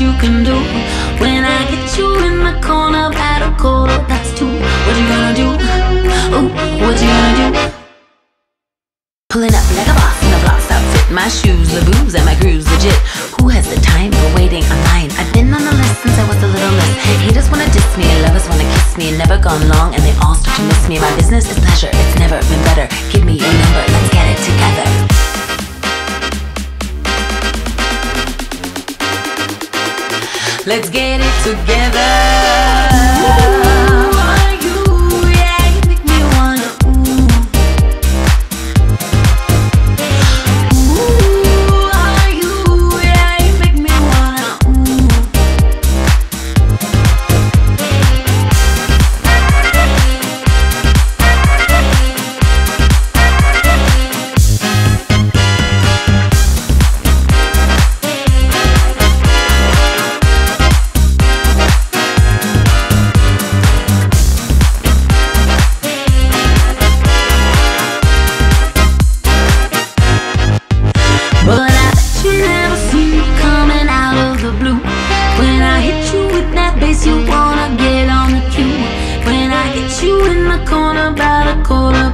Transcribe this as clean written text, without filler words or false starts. you can do. When I get you in my corner by the quarter past two, what you gonna do? Ooh, what you gonna do? Pulling up like a boss in the block, stop fit my shoes, the booze and my grooves, legit. Who has the time for waiting online? I've been on the list since I was a little miss. Haters wanna diss me, lovers wanna kiss me. Never gone long and they all start to miss me. My business is pleasure, it's never been better. Give me your number, let's get it together. Let's get it together. You wanna get on the queue. When I get you in my corner by the corner